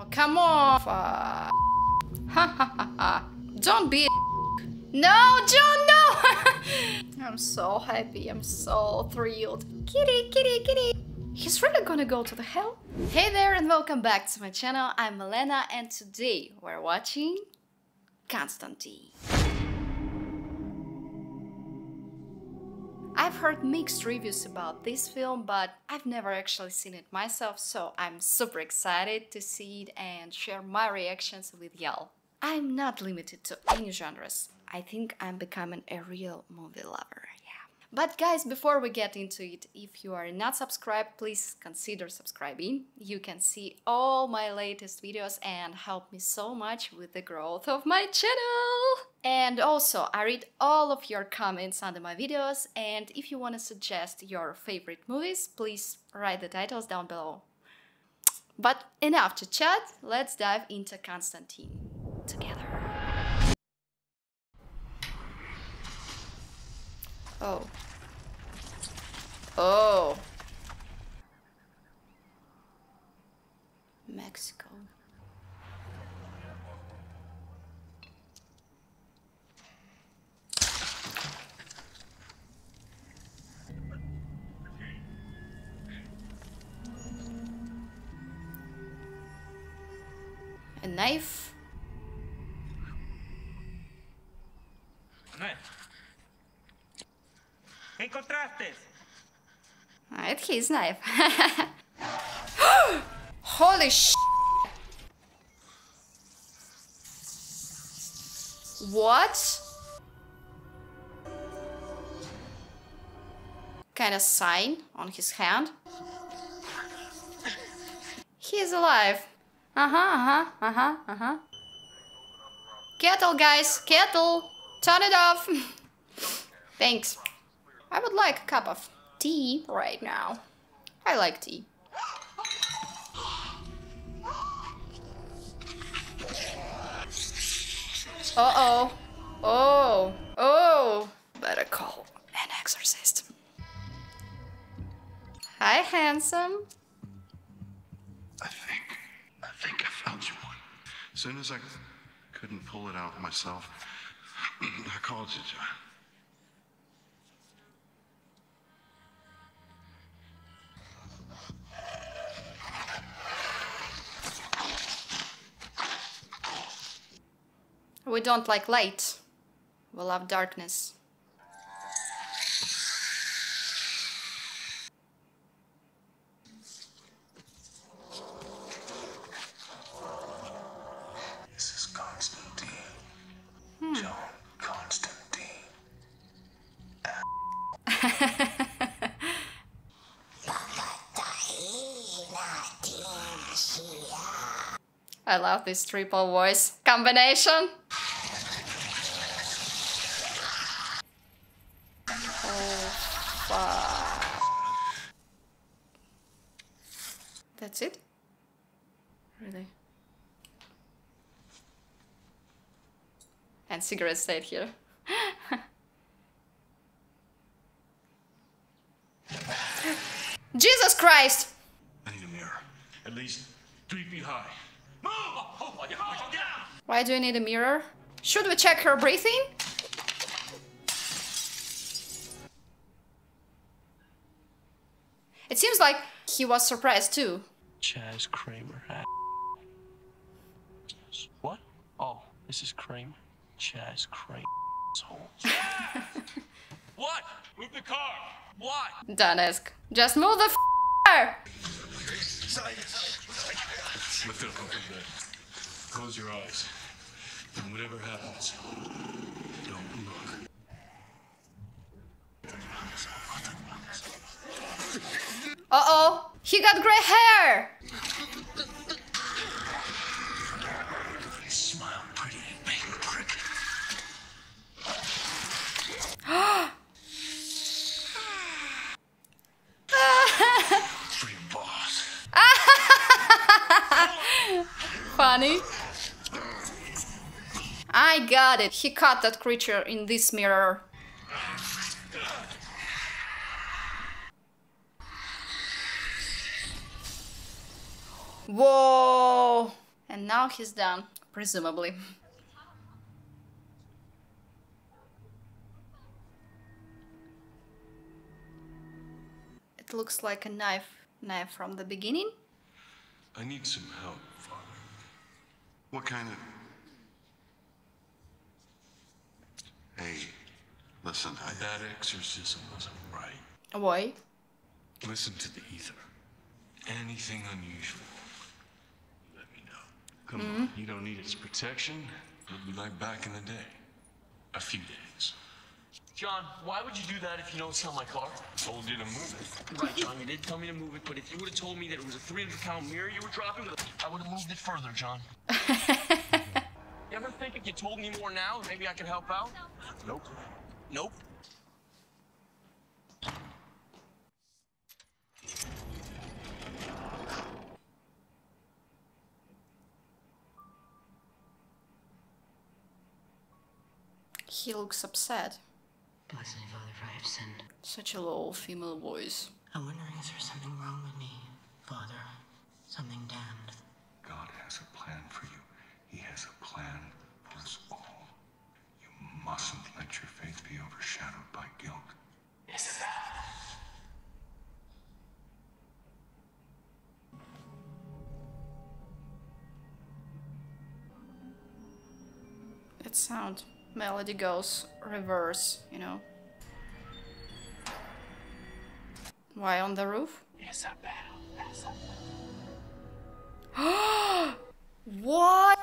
Oh, come on. Ha ha ha ha. Don't be a No, John, no! I'm so happy. I'm so thrilled. Kitty, kitty, kitty. He's really gonna go to the hell? Hey there and welcome back to my channel. I'm Elena and today we're watching Constantine. I've heard mixed reviews about this film, but I've never actually seen it myself, so I'm super excited to see it and share my reactions with y'all. I'm not limited to any genres. I think I'm becoming a real movie lover, yeah. But guys, before we get into it, if you are not subscribed, please consider subscribing. You can see all my latest videos and help me so much with the growth of my channel. And also, I read all of your comments under my videos, and if you want to suggest your favorite movies, please write the titles down below. But enough to chat, let's dive into Constantine together. Oh. Oh. Mexico. A knife? It's his knife. Holy sh! What? Kind of sign on his hand. He's alive. Kettle, guys, kettle. Turn it off. Thanks. I would like a cup of tea right now. I like tea. Uh-oh. Oh. Oh. Better call an exorcist. Hi, handsome. I think I found you one. As soon as I couldn't pull it out myself, I called you, John. We don't like light. We love darkness. This is Constantine. John Constantine. I love this triple voice combination. That's it? Really? And cigarettes stayed here. Jesus Christ! I need a mirror. At least 3 feet high. Move! Oh my God! Why do I need a mirror? Should we check her breathing? It seems like he was surprised too. Chaz Kramer. What? Oh, this is Kramer. Chaz Kramer. What? Move the car. What? Don't ask. Just move the car. Close your eyes. And whatever happens, don't look. Uh-oh, he got gray hair! Smile pretty, big prick. Free boss. Funny. I got it. He caught that creature in this mirror. Whoa! Now he's down, presumably. It looks like a knife from the beginning. I need some help, Father. What kind of... Hey, listen, That exorcism wasn't right. Why? Listen to the ether. Anything unusual, let me know. Come on, you don't need its protection. It'll be like back in the day. A few days. John, why would you do that if you don't sell my car? I told you to move it. Right, John, you did tell me to move it, but if you would have told me that it was a 300-pound mirror you were dropping, I would have moved it further, John. You ever think if you told me more now, maybe I could help out? Nope. Nope. He looks upset. Bless me, Father, for I have sinned. Such a low female voice. I'm wondering if there's something wrong with me, Father. Something damned. God has a plan for you. He has a plan for us all. You mustn't let your faith be overshadowed by guilt. Yes, that sound. Melody goes reverse, you know. Why on the roof? Yes, I What?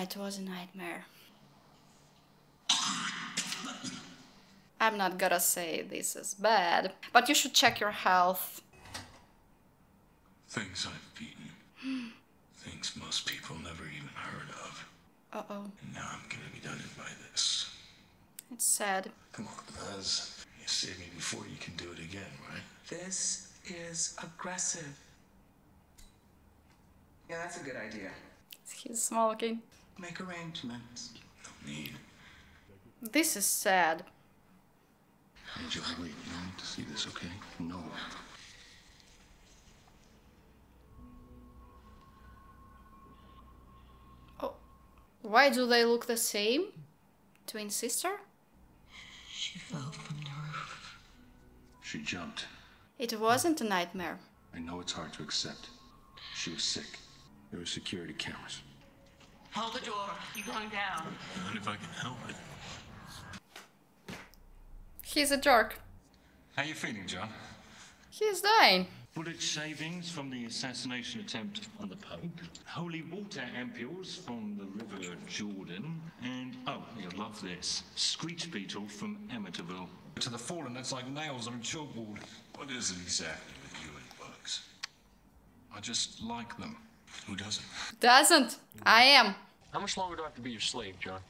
It was a nightmare. I'm not gonna say this is bad, but you should check your health. Things I've beaten. Things most people never even heard of. Uh-oh. And now I'm gonna be done in by this. It's sad. Come on, Buzz. You saved me before you can do it again, right? This is aggressive. Yeah, that's a good idea. He's smoking. Make arrangements. No need. This is sad. How did you wait to see this, okay? No. Why do they look the same? Twin sister? She fell from the roof. She jumped. It wasn't a nightmare. I know it's hard to accept. She was sick. There were security cameras. Hold the door. You're going down. Not if I can help it. He's a jerk. How you feeling, John? He's dying. Bullet shavings from the assassination attempt on the Pope, holy water ampules from the River Jordan, and, oh, you'll love this, screech beetle from Amityville. To the fallen, that's like nails on a chalkboard. What is it exactly with you and bugs? I just like them. Who doesn't? Doesn't. I am. How much longer do I have to be your slave, John?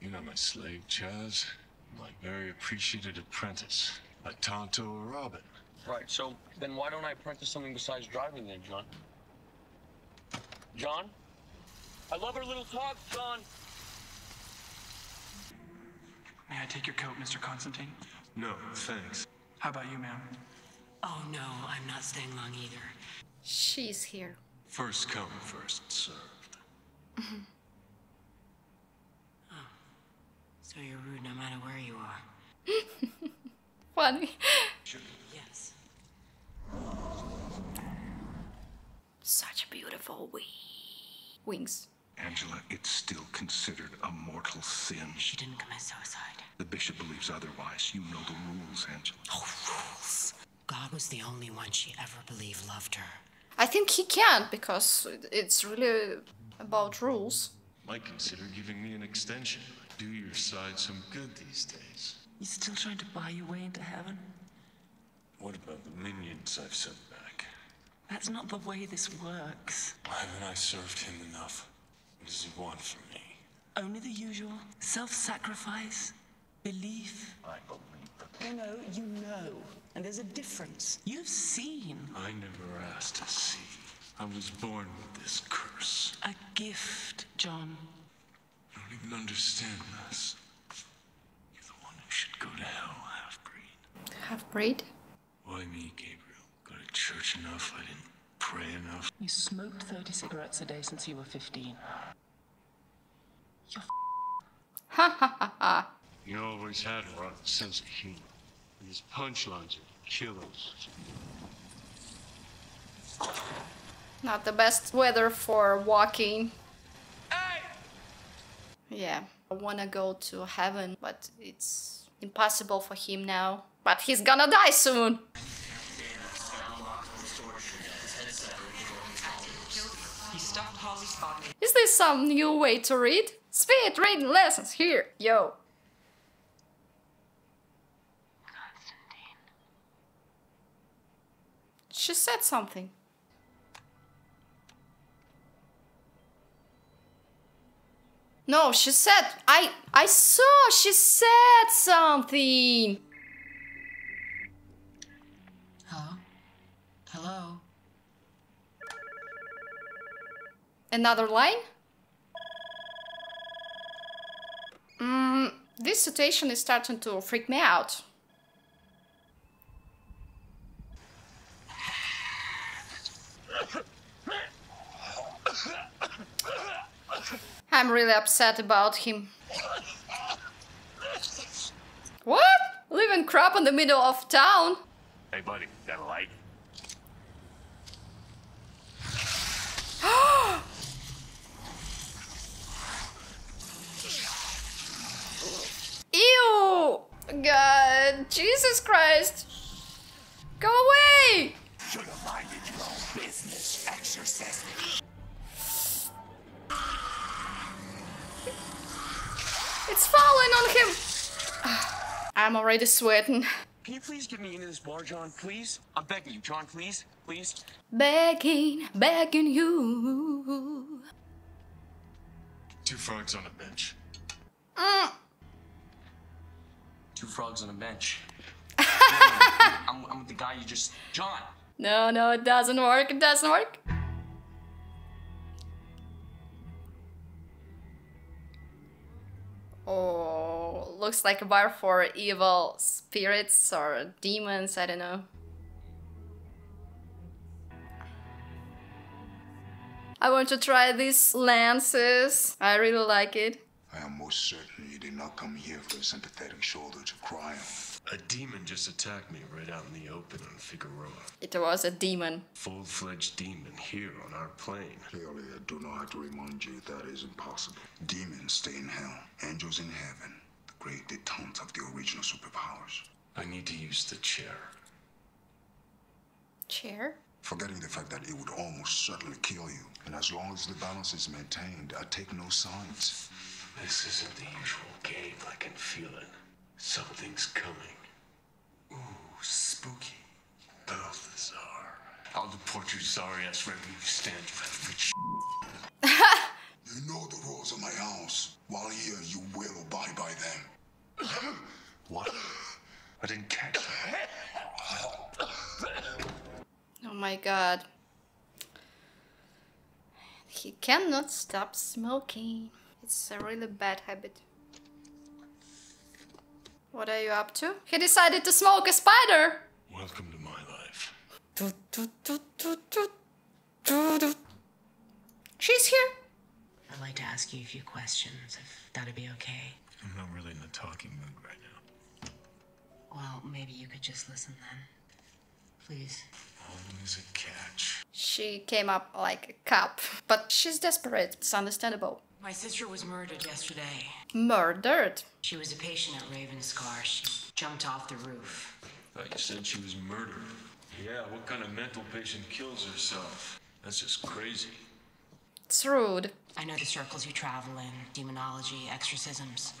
You're not my slave, Chaz. I'm my very appreciated apprentice, like Tonto or Robin. Right, so then why don't I practice something besides driving then, John? John? I love our little talk, John! May I take your coat, Mr. Constantine? No, thanks. How about you, ma'am? Oh, no, I'm not staying long either. She's here. First come, first served. Oh, so you're rude no matter where you are. Funny. Sure. Yes. Such beautiful wings. Angela, it's still considered a mortal sin. She didn't commit suicide. The bishop believes otherwise. You know the rules, Angela. Oh, rules. God was the only one she ever believed loved her. I think he can't, because it's really about rules. Might consider giving me an extension. Do your side some good these days. He's still trying to buy your way into heaven? What about the minions I've sent back? That's not the way this works. Why haven't I served him enough? What does he want from me? Only the usual. Self-sacrifice. Belief. I believe. You know. And there's a difference. You've seen. I never asked to see. I was born with this curse. A gift, John. I don't even understand this. You're the one who should go to hell, half-breed. Half-breed? Why me, Gabriel? Go to church enough, I didn't pray enough. You smoked 30 cigarettes a day since you were 15. You're You always had a rotten sense of humor. And his punchlines are killers. Not the best weather for walking. Hey! Yeah, I wanna go to heaven, but it's impossible for him now. But he's gonna die soon! Is this some new way to read? Speed reading lessons here! Yo! Constantine. She said something. No, she said... I saw she said something! Hello? Hello? Another line? This situation is starting to freak me out. I'm really upset about him. What? Leaving crap in the middle of town? Hey buddy, got a light? Ew! God, Jesus Christ! Go away! Should have minded your own business, exorcist. It's falling on him! I'm already sweating. Can you please get me into this bar, John, please? I'm begging you, John, please, please. Begging you. Two frogs on a bench. Two frogs on a bench. I'm with the guy you just... John! No, it doesn't work, it doesn't work. Oh, looks like a bar for evil spirits or demons, I don't know. I want to try these lances. I really like it. I am most certain you did not come here for a sympathetic shoulder to cry on. A demon just attacked me right out in the open on Figueroa. It was a demon. Full-fledged demon here on our plane. Clearly, I do not have to remind you that is impossible. Demons stay in hell, angels in heaven. The great detente of the original superpowers. I need to use the chair. Chair? Forgetting the fact that it would almost certainly kill you. And as long as the balance is maintained, I take no sides. This isn't the usual game, I can feel it. Something's coming. Ooh, spooky. Balthazar. I'll deport you, sorry-ass wherever you stand, you have rich You know the rules of my house. While here, you will abide by them. What? I didn't catch that. Oh my god. He cannot stop smoking. It's a really bad habit. What are you up to? He decided to smoke a spider! Welcome to my life. She's here! I'd like to ask you a few questions, if that'd be okay. I'm not really in the talking mood right now. Well, maybe you could just listen then. Please. Always a catch. She came up like a cop. But she's desperate. It's understandable. My sister was murdered yesterday. Murdered? She was a patient at Ravenscar. She jumped off the roof. I thought you said she was murdered. Yeah, what kind of mental patient kills herself? That's just crazy. It's rude. I know the circles you travel in. Demonology, exorcisms.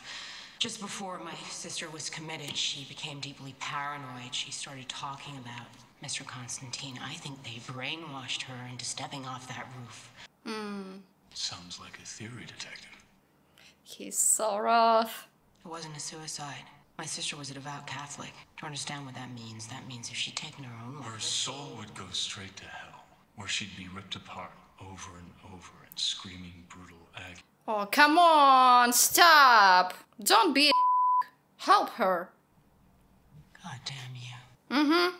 Just before my sister was committed, she became deeply paranoid. She started talking about Mr. Constantine. I think they brainwashed her into stepping off that roof. Hmm. Sounds like a theory, detective. He's so rough. It wasn't a suicide. My sister was a devout Catholic. To understand what that means if she'd taken her own life. Her soul would go straight to hell, where she'd be ripped apart over and over in screaming, brutal agony. Oh, come on, stop! Don't be a help her. God damn you. Mm-hmm.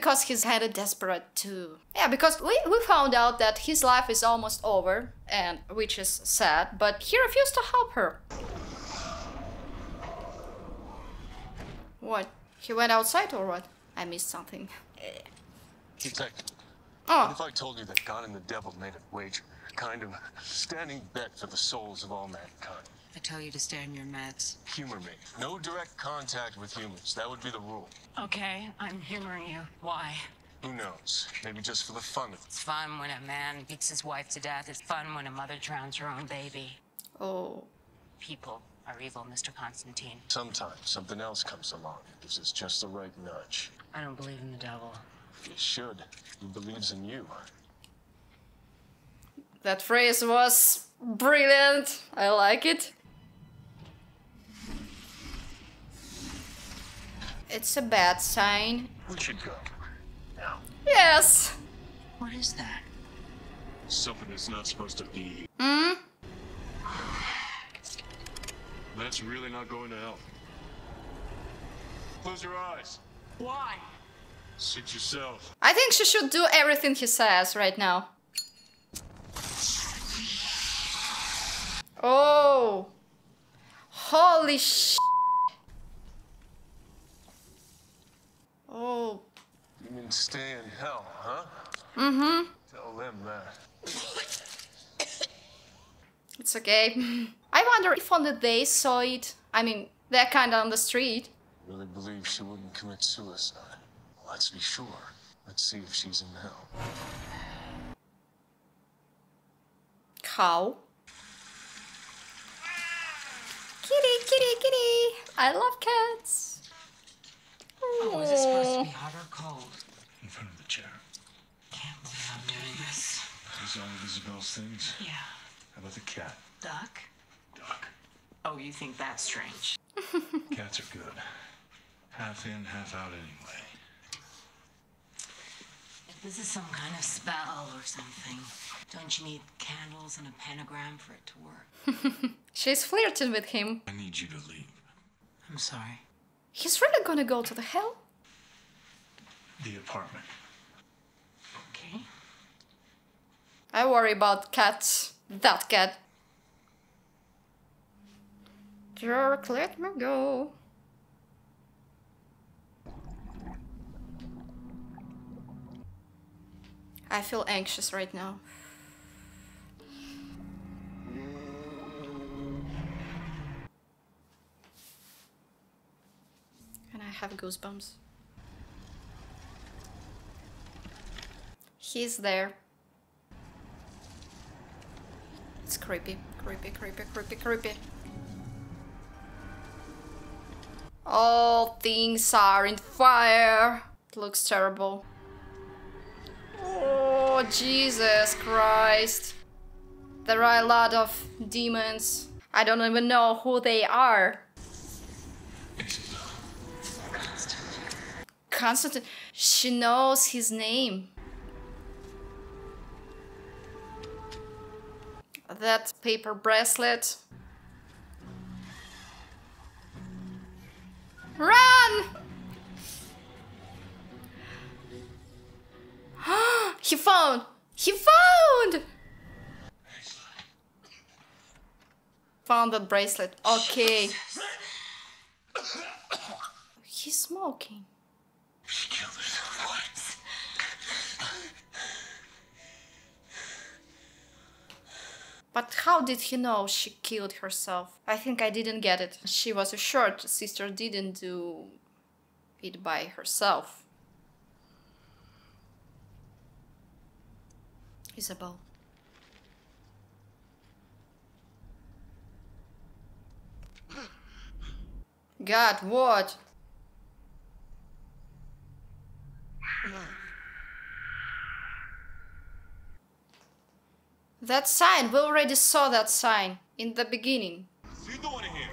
because he's headed desperate too. Yeah, because we found out that his life is almost over, and which is sad, but he refused to help her. What? He went outside or what? I missed something. He's like, oh. What if I told you that God and the devil made a wager, kind of standing bet for the souls of all mankind? I tell you to stay on your meds. Humor me. No direct contact with humans. That would be the rule. Okay, I'm humoring you. Why? Who knows? Maybe just for the fun of it. It's fun when a man beats his wife to death. It's fun when a mother drowns her own baby. Oh. People are evil, Mr. Constantine. Sometimes something else comes along. This is just the right nudge. I don't believe in the devil. You should. He believes in you. That phrase was brilliant. I like it. It's a bad sign. We should go now. Yes. What is that? Something that's not supposed to be. Hmm? That's really not going to help. Close your eyes. Why? Sit yourself. I think she should do everything he says right now. Oh. Holy sh. Oh. You mean stay in hell, huh? Mm-hmm. Tell them that. It's okay. I wonder if on the day saw it. I mean, they're kind of on the street. I really believe she wouldn't commit suicide. Let's be sure. Let's see if she's in hell. Cow. Kitty, kitty, kitty. I love cats. Oh, was it supposed to be hot or cold? In front of the chair. Can't believe I'm doing this. Is this all of Isabel's things? Yeah. How about the cat? Duck? Duck. Oh, you think that's strange? Cats are good. Half in, half out anyway. If this is some kind of spell or something, don't you need candles and a pentagram for it to work? She's flirting with him. I need you to leave. I'm sorry. He's really gonna go to the hell? The apartment. Okay. I worry about cats. That cat. Jerk, let me go. I feel anxious right now. I have goosebumps. He's there. It's creepy, creepy, creepy, creepy, creepy. All things are in fire. It looks terrible. Oh, Jesus Christ. There are a lot of demons. I don't even know who they are. Constantine, she knows his name. That paper bracelet. Run! He found! He found! Found that bracelet. Okay. He's smoking. She killed herself once. But how did he know she killed herself? I think I didn't get it. She was assured sister didn't do it by herself. Isabel. God, what? That sign, we already saw that sign in the beginning. What you doing in here?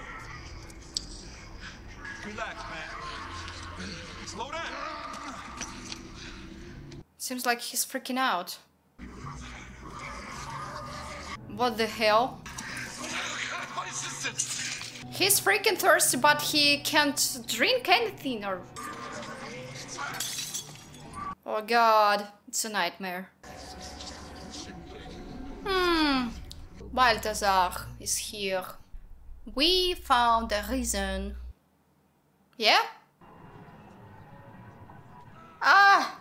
Relax, man. Slow down. Seems like he's freaking out. What the hell? What is this? He's freaking thirsty, but he can't drink anything or... Oh god, it's a nightmare. Balthazar is here. We found a reason. Yeah? Ah!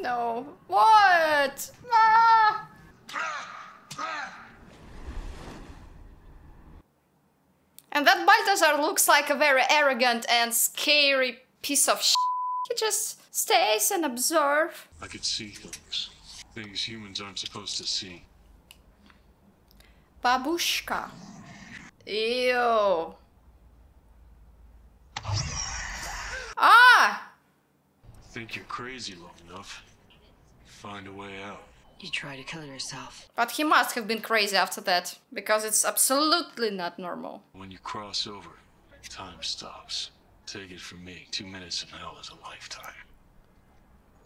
No. What? Ah! And that Balthazar looks like a very arrogant and scary piece of shit. He just stays and observes. I could see things. Things humans aren't supposed to see. Babushka. Ew. Ah! Think you're crazy long enough, find a way out. You try to kill yourself. But he must have been crazy after that, because it's absolutely not normal. When you cross over, time stops. Take it from me, 2 minutes in hell is a lifetime.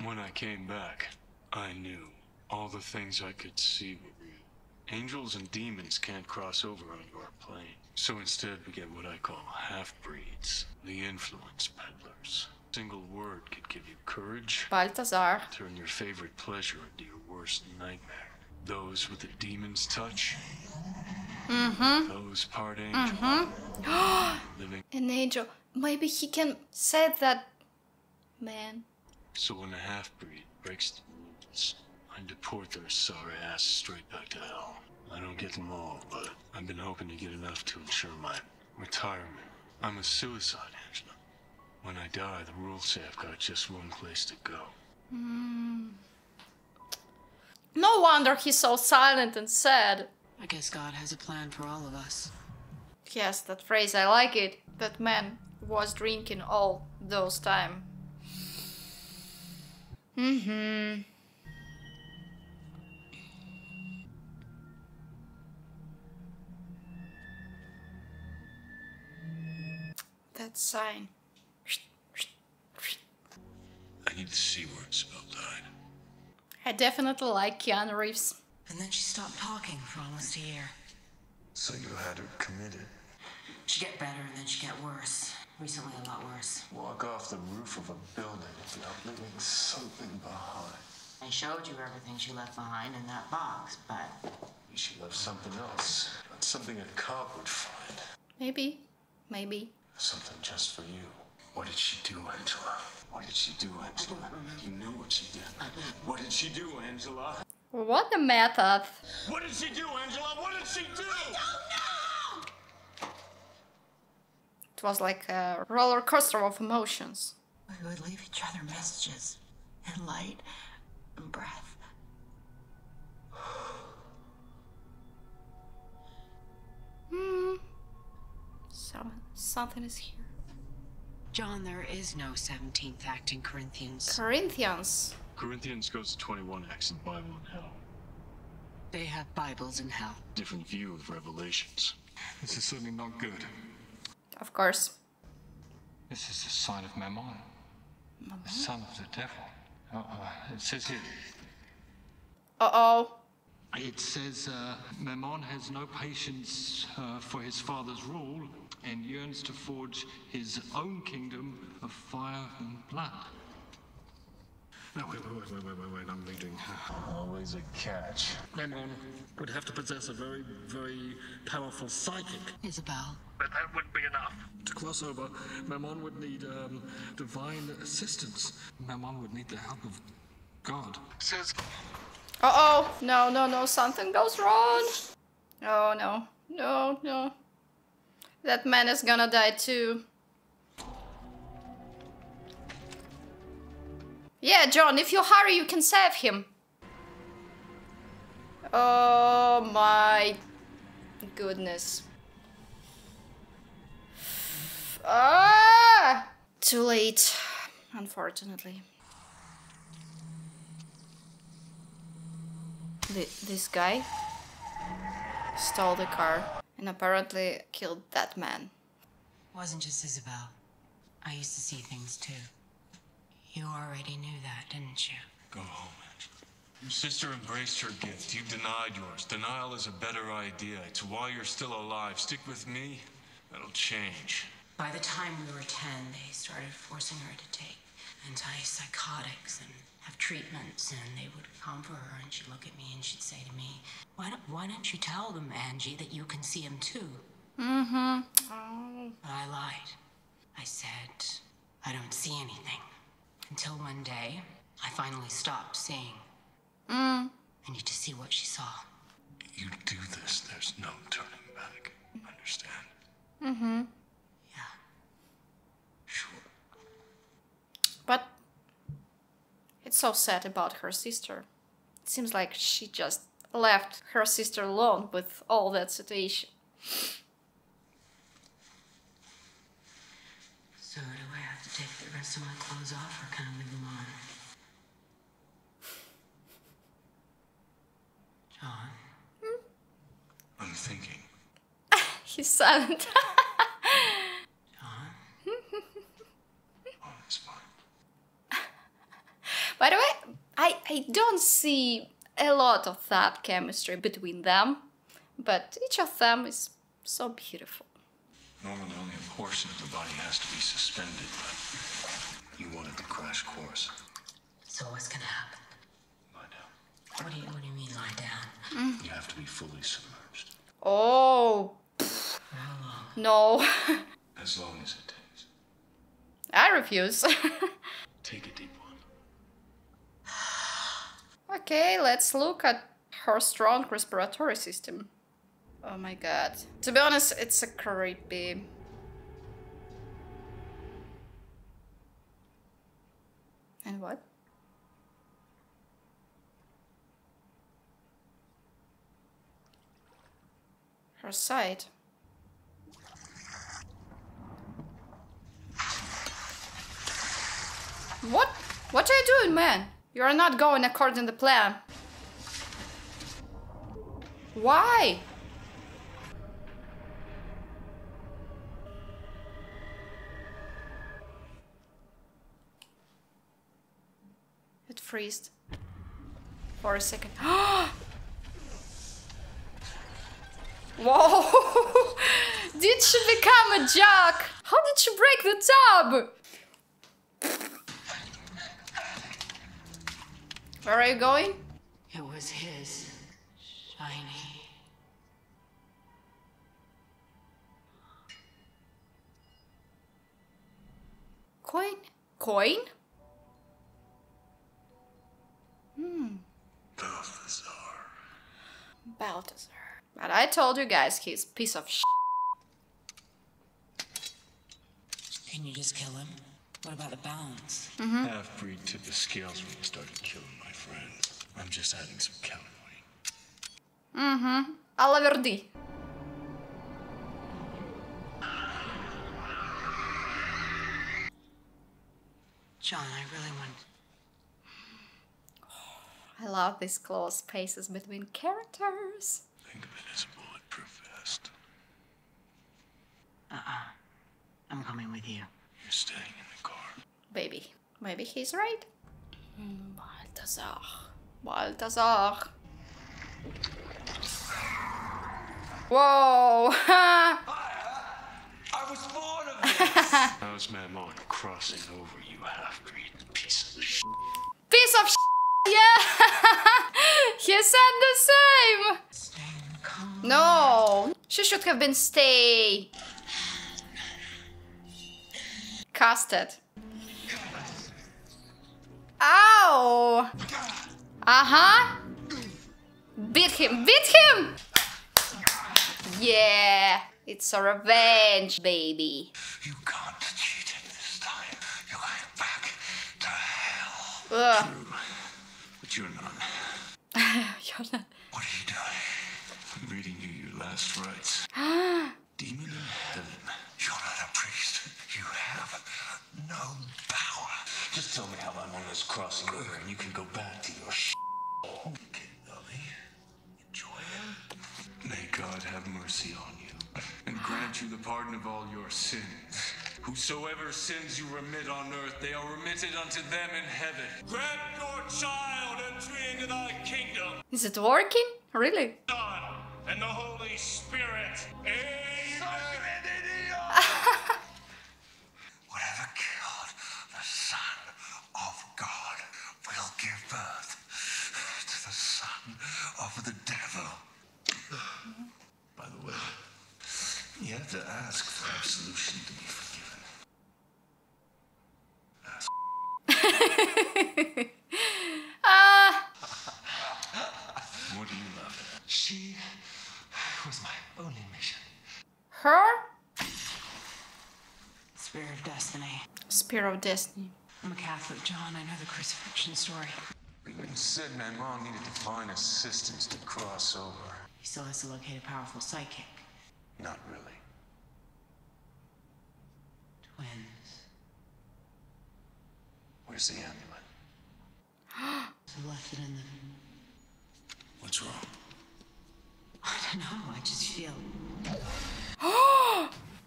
When I came back, I knew all the things I could see were real. Angels and demons can't cross over onto our plane. So instead we get what I call half-breeds, the influence peddlers. Single word could give you courage. Balthazar. Turn your favorite pleasure into your worst nightmare. Those with the demon's touch. Mm-hmm. Those part angel. Mm-hmm. Living. An angel. Maybe he can say that, man. So when a half-breed breaks the rules, I deport their sorry ass straight back to hell. I don't get them all, but I've been hoping to get enough to ensure my retirement. I'm a suicide, Angela. When I die, the rules say I've got just one place to go. Mm. No wonder he's so silent and sad. I guess God has a plan for all of us. Yes, that phrase, I like it. That man was drinking all those time. Mm-hmm. That sign. I need to see where it's about died. I definitely like Keanu Reeves. And then she stopped talking for almost a year. So you had her committed. She get better and then she get worse. Recently a lot worse. Walk off the roof of a building without leaving something behind. I showed you everything she left behind in that box, but... She left something else. Something a cop would find. Maybe. Maybe. Something just for you. What did she do, Angela? What did she do, Angela? You know what she did. What did she do, Angela? What the method? What did she do, Angela? What did she do? I don't know! It was like a roller coaster of emotions. We would leave each other messages and light and breath. Hmm. Something is here. John, there is no 17th act in Corinthians. Corinthians? Corinthians goes to 21 acts in Bible in hell. They have Bibles in hell. Different view of Revelations. This is certainly not good. Of course. This is the sign of Mammon. Mammon? The son of the devil. It says here. Uh-oh. It says, Mammon has no patience for his father's rule and yearns to forge his own kingdom of fire and blood. No, wait, I'm reading. Always a catch. Mammon would have to possess a very, very powerful psychic. Isabel. But that wouldn't be enough. To cross over, Mammon would need divine assistance. Mammon would need the help of God. Says... Uh-oh! No, something goes wrong! Oh, no. That man is gonna die too. Yeah, John, if you hurry, you can save him. Oh my goodness. Ah! Too late, unfortunately. This guy stole the car and apparently killed that man. It wasn't just Isabel. I used to see things too. You already knew that, didn't you? Go home, Angela. Your sister embraced her gift. You denied yours. Denial is a better idea. It's why you're still alive. Stick with me. That'll change. By the time we were 10, they started forcing her to take antipsychotics and have treatments, and they would come for her, and she'd look at me and she'd say to me, why don't you tell them, Angie, that you can see him too? Mm-hmm. Oh. But I lied. I said, I don't see anything. Until one day, I finally stopped seeing. Mm. I need to see what she saw. You do this, there's no turning back. Understand? Mm-hmm. Yeah. Sure. But it's so sad about her sister. It seems like she just left her sister alone with all that situation. So do I have to take the rest of my clothes off, or can I leave them on? John. Hmm? I'm thinking. He's silent. John? Oh, that's fine. By the way, I don't see a lot of that chemistry between them, but each of them is so beautiful. Normally only a portion of the body has to be suspended, but you wanted the crash course. So what's gonna happen? Lie down. What do you mean lie down? Mm. You have to be fully submerged. Oh. For how long? No. As long as it takes. I refuse. Take a deep one. Okay, let's look at her strong respiratory system. Oh my god. To be honest, it's a creepy. And what? Her side. What? What are you doing, man? You are not going according to the plan. Why? It freezed for a second. Whoa! Did she become a jock? How did she break the tub? Where are you going? It was his. Shiny. Coin? Coin? Hmm. Balthazar. Balthazar. But I told you guys he's a piece of shit. Can you just kill him? What about the balance? Mm-hmm. Half-breed tipped the scales when he started killing my friends. I'm just adding some counterweight. Mm-hmm. A la Verdi. John, I really want... I love these close spaces between characters. Think of it as a bulletproof vest. Uh-uh. I'm coming with you. You're staying in the car. Baby. Maybe he's right. Balthazar. Balthazar. Whoa! I was born of this! I was Mammon crossing over you half-breed piece of shit. Piece of shit! Yeah, he said the same. No, she should have been stay. Casted. Ow. Uh-huh. Beat him, beat him. Yeah, it's a revenge, baby. You can't cheat him this time. You're going back to hell. Ugh. You're not. You're not. What are you doing? I'm reading you your last rites. Demon in heaven. You're not a priest. You have no power. Just tell me how my mom is crossing over and you can go back to your sh**. Okay, lovey. Enjoy it. May God have mercy on you and grant you the pardon of all your sins. Whosoever sins you remit on earth, they are remitted unto them in heaven. Grab your child entry into thy kingdom. Is it working? Really? Son and the Holy Spirit. Amen. Whatever killed the Son have to ask for absolution to be forgiven. What do you love? She was my only mission. Her? Spear of Destiny. Spear of Destiny. I'm a Catholic, John. I know the crucifixion story. Sid and Mom needed divine assistance to cross over. He still has to locate a powerful psychic. Not really. Twins. Where's the amulet? I left it in the... What's wrong? I don't know. I just feel...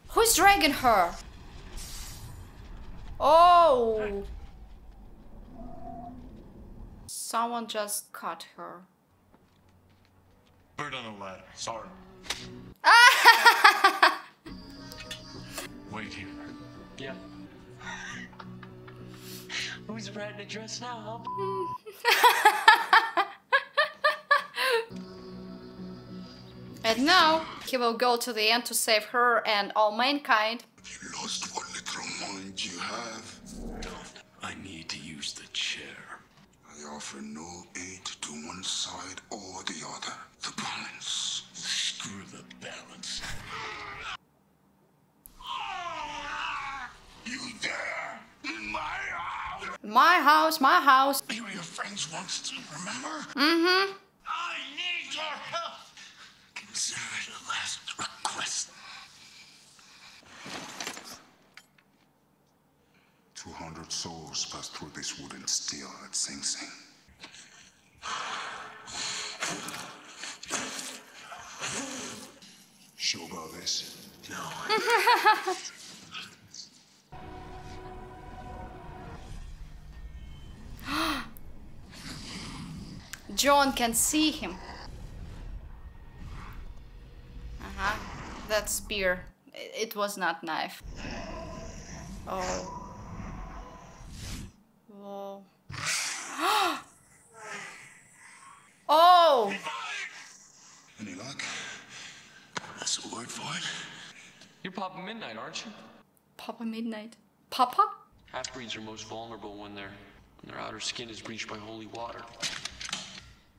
Who's dragging her? Oh! Someone just cut her. Bird on a ladder. Sorry. Wait here. Yeah. Who's riding the dress now? And now he will go to the end to save her and all mankind. You lost what little mind you have. I need to use the chair. I offer no aid to one side or the other. The balance. Screw the balance. You there? In my house. My house, my house. You were your friends once, do you remember? Mm-hmm. I need your help. Consider it a last request. 200 souls pass through this wooden steel at Sing Sing. Sure about this? No. John can see him. Uh-huh. That spear. It was not knife. Oh. Whoa. Oh! Any luck? That's the word for it. You're Papa Midnight, aren't you? Papa Midnight. Papa? Half-breeds are most vulnerable when their outer skin is breached by holy water.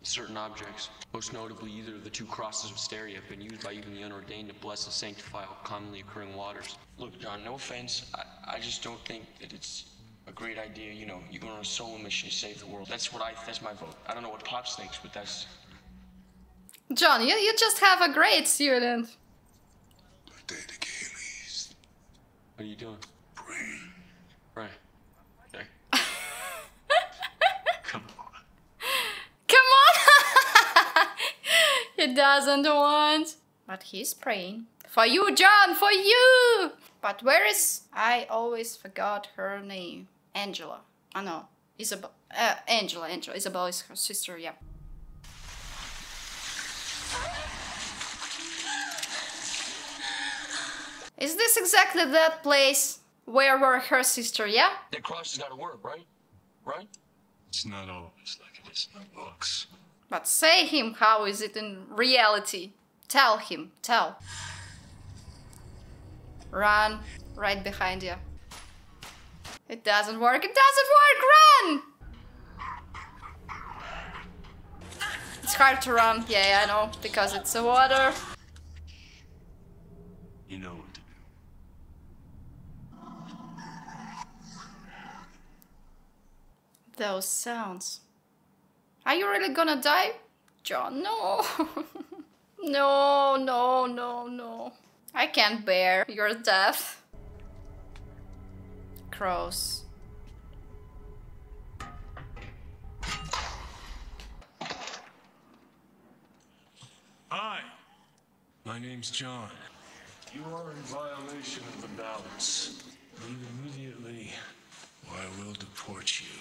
Certain objects, most notably either of the two crosses of Styria, have been used by even the unordained to bless and sanctify all commonly occurring waters. Look, John, no offense, I just don't think that it's a great idea, you know, you go on a solo mission to save the world. That's my vote. I don't know what Pops thinks, but that's... John, you just have a great student. What are you doing? Brain. Right. Okay. Come on. He doesn't want, but he's praying for you, John, for you. But where is? I always forgot her name. Angela. Oh no, Isabel. Angela. Isabel is her sister. Yeah. Is this exactly that place where were her sister? Yeah. The cross has got to work, right? Right? It's not always like it is in the books. But say him, how is it in reality? Tell him, tell. Run, right behind you. It doesn't work, run! It's hard to run, yeah, I know, because it's the water. You know what to do. Those sounds. Are you really gonna die? John, no. No. I can't bear your death. Cross. Hi. My name's John. You are in violation of the balance. Leave immediately, or I will deport you.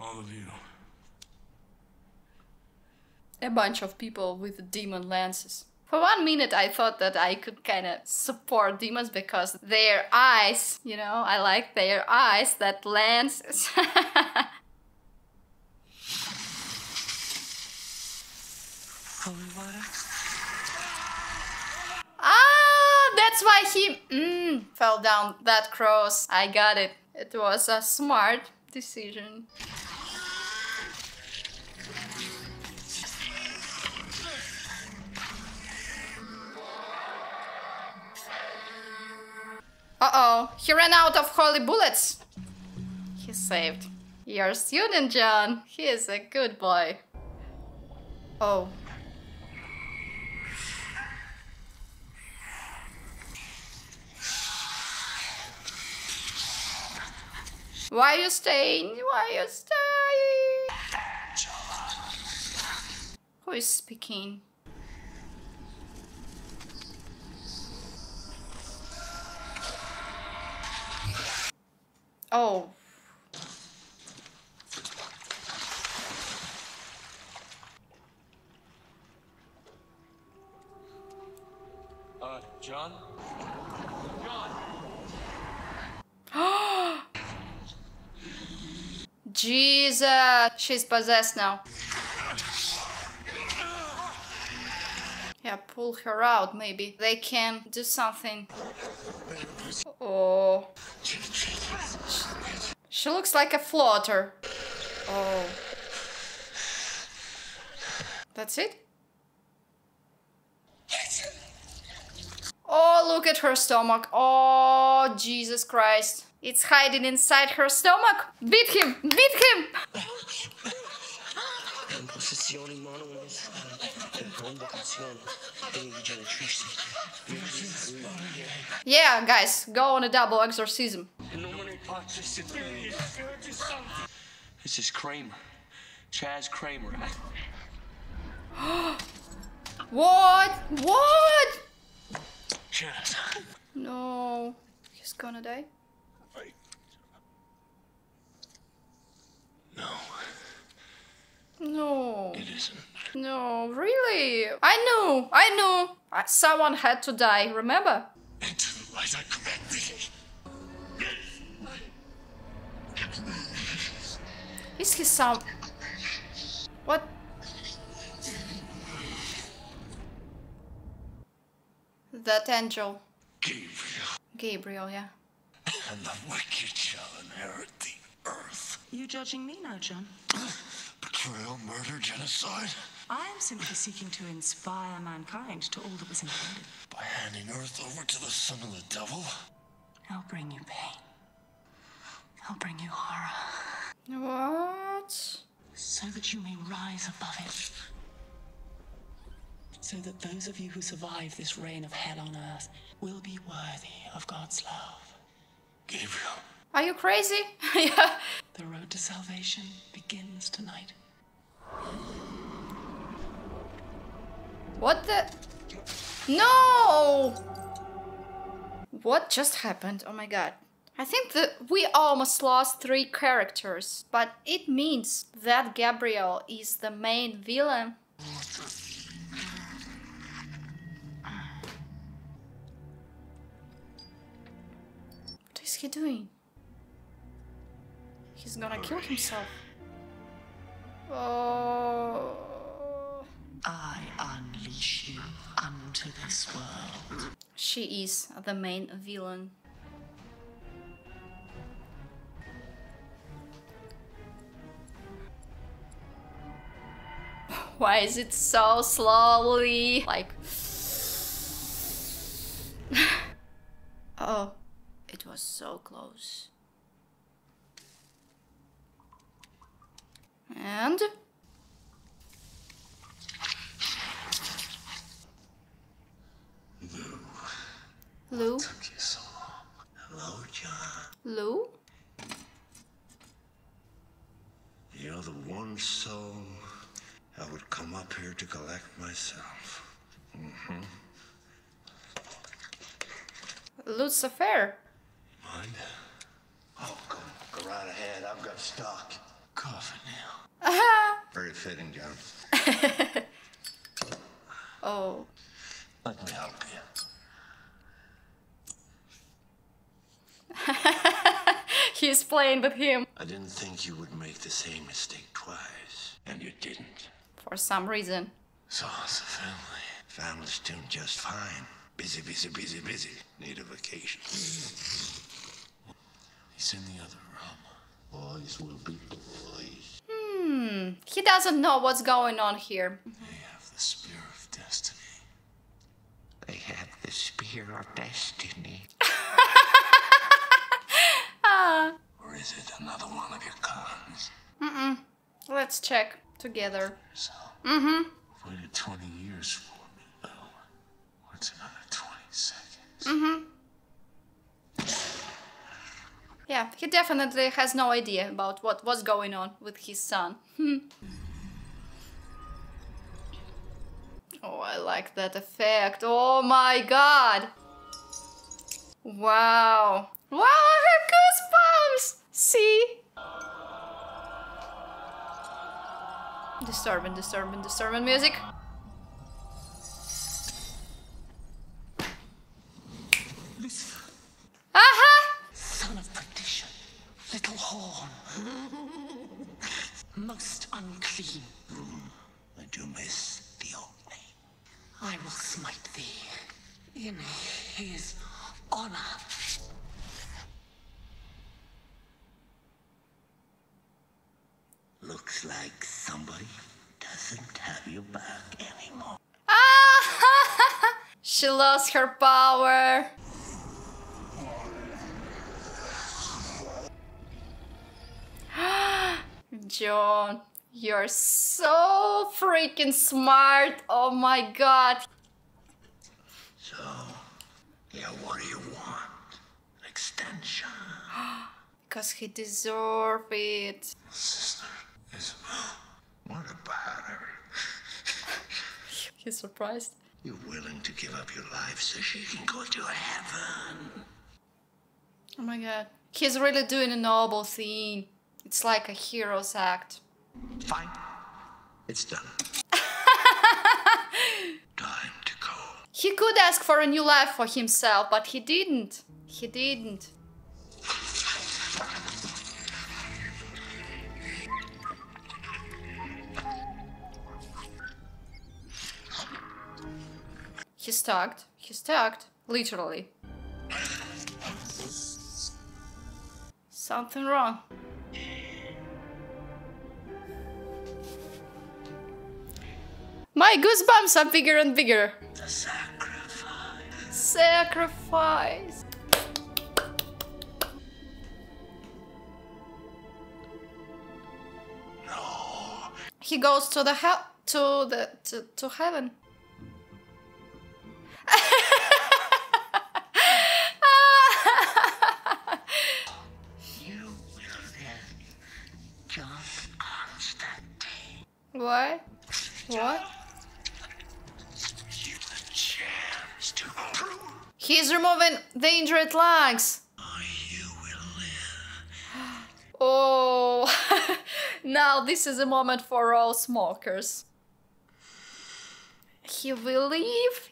All of you. A bunch of people with demon lenses. For 1 minute I thought that I could kind of support demons because their eyes, you know, I like their eyes, that lenses. Holy water. Ah, that's why he fell down that cross. I got it. It was a smart decision. Uh-oh, he ran out of holy bullets. He's saved. Your student, John. He is a good boy. Oh. Why are you staying? Why are you staying? Who is speaking? Oh. John? John! Jesus! She's possessed now. Yeah, pull her out, maybe. They can do something. Oh. She looks like a floater. Oh. That's it? Oh, look at her stomach. Oh, Jesus Christ. It's hiding inside her stomach. Beat him! Beat him! Yeah, guys, go on a double exorcism. This is Kramer. Chaz Kramer. What? What? No, he's gonna die. No. No. It isn't. No, really? I knew. Someone had to die, remember? It didn't light up correctly. Is he some... What? That angel. Gabriel, yeah. And the wicked shall inherit the earth. You judging me now, John? Betrayal, murder, genocide. I am simply seeking to inspire mankind to all that was intended. By handing earth over to the son of the devil? I'll bring you pain. I'll bring you horror. What? So that you may rise above it. So that those of you who survive this reign of hell on earth will be worthy of God's love. Gabriel. Are you crazy? Yeah. The road to salvation begins tonight. What the? No! What just happened? Oh my God. I think that we almost lost 3 characters, but it means that Gabriel is the main villain. What is he doing? He's gonna kill himself. Oh. I unleash you unto this world. She is the main villain. Why is it so slowly? Like... Oh. It was so close. And... Lou. It took you so long. Hello, John. Lou? You're the one soul I would come up here to collect myself. Mm-hmm. Lucifer. Mind? Oh, go right ahead. I've got stock. Coffin now. Uh-huh. Very fitting, John. Oh. Let me help you. He's playing with him. I didn't think you would make the same mistake twice. And you didn't. For some reason. So how's the family? Family's doing just fine. Busy. Need a vacation. He's in the other room. Boys will be boys. He doesn't know what's going on here. They have the spear of destiny. Or is it another one of your cons? Let's check together. So, I've waited 20 years for me. Oh, what's another 20 seconds? Yeah, he definitely has no idea about what was going on with his son. Oh, I like that effect. Oh my god! Wow! Wow, I have goosebumps! See? Disturbing music. Lucifer. Son of perdition. Little horn. Most unclean. I do miss. I will smite thee in his honor. Looks like somebody doesn't have your back anymore. She lost her power. John. You're so freaking smart! Oh my god! So, yeah, what do you want? An extension? Because he deserves it. Sister Isabel, what about her? He's surprised. You're willing to give up your life so she can go to heaven. Oh my god. He's really doing a noble thing. It's like a hero's act. Fine. It's done. Time to go. He could ask for a new life for himself, but he didn't. He's tugged. Literally. Something wrong. My goosebumps are bigger and bigger. The sacrifice. No. He goes to the to heaven. You will live, John Constantine. What? What? He's removing the injured legs. Oh, you will live. Oh, now this is a moment for all smokers. He will leave.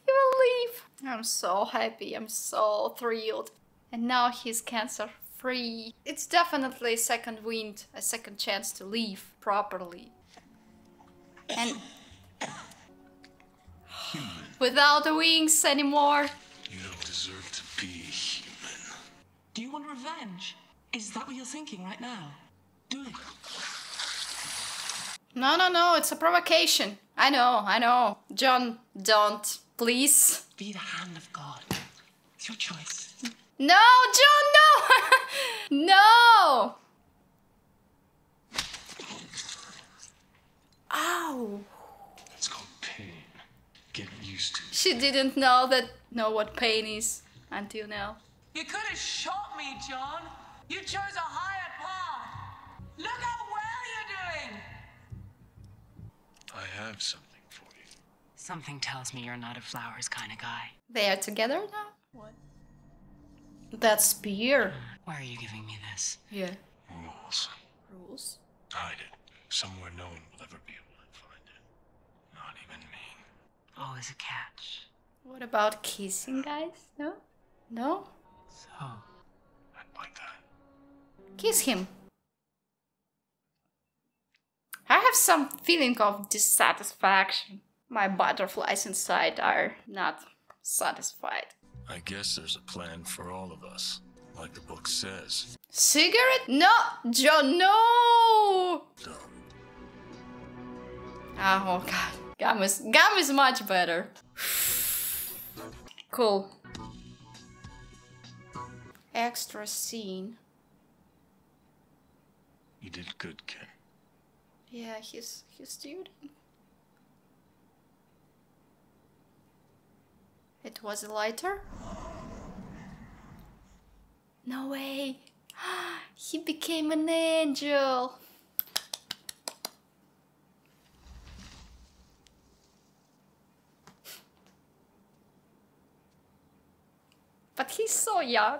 I'm so happy. I'm so thrilled. And now he's cancer free. It's definitely a second wind, a second chance to live properly. And without the wings anymore. You don't deserve to be human. Do you want revenge? Is that what you're thinking right now? Do it. No. It's a provocation. I know. John, don't. Please. Be the hand of God. It's your choice. No, John, no! No! Ow. It's called pain. Get used to it. She didn't know that. Know what pain is until now. You could have shot me, John. You chose a higher path. Look how well you're doing. I have something for you. Something tells me you're not a flowers kind of guy. They are together now? What? That spear. Why are you giving me this? Yeah. Rules. Rules? Hide it. Somewhere no one will ever be able to find it. Not even me. Always a catch. What about kissing, guys? No? No? So, I'd like that. Kiss him. I have some feeling of dissatisfaction. My butterflies inside are not satisfied. I guess there's a plan for all of us, like the book says. Cigarette? No, John, no! Dumb. Oh god, gum is much better. Cool. Extra scene. You did good, Ken. Yeah, he's student. It was a lighter? No way! He became an angel! But he's so young!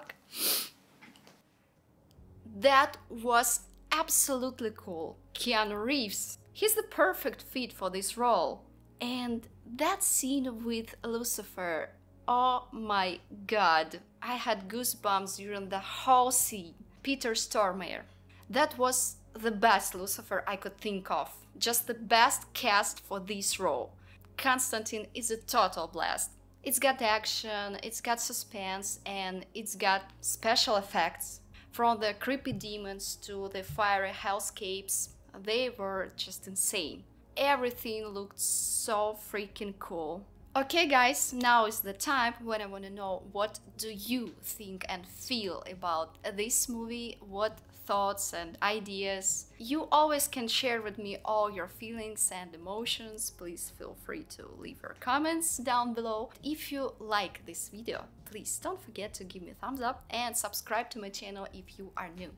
That was absolutely cool! Keanu Reeves! He's the perfect fit for this role! And that scene with Lucifer, oh my god, I had goosebumps during the whole scene. Peter Stormare. That was the best Lucifer I could think of. Just the best cast for this role. Constantine is a total blast. It's got action, it's got suspense, and it's got special effects. From the creepy demons to the fiery hellscapes, they were just insane. Everything looked so freaking cool. Okay guys, now is the time when I want to know what do you think and feel about this movie, what thoughts and ideas. You always can share with me all your feelings and emotions. Please feel free to leave your comments down below. If you like this video, please don't forget to give me a thumbs up and subscribe to my channel if you are new.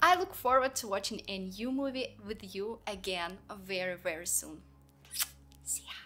I look forward to watching a new movie with you again very, very soon. See ya!